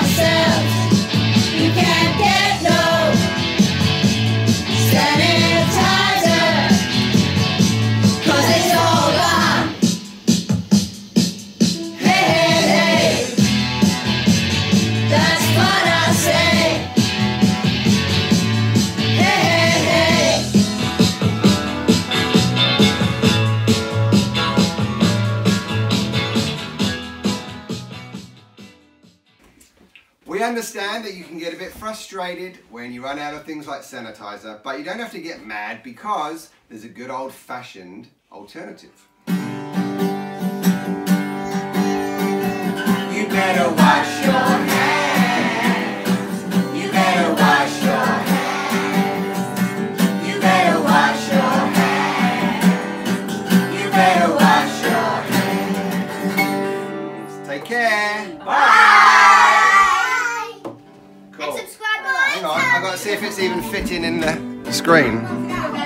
ourselves. You can't get no sanitiser, 'cause it's all gone. Hey, hey, hey, that's what I say. We understand that you can get a bit frustrated when you run out of things like sanitiser, but you don't have to get mad because there's a good old-fashioned alternative. You better wash your hands. You better wash your hands. You better wash your hands. You better wash your hands. Take care. Bye. Hang on, I've got to see if it's even fitting in the screen.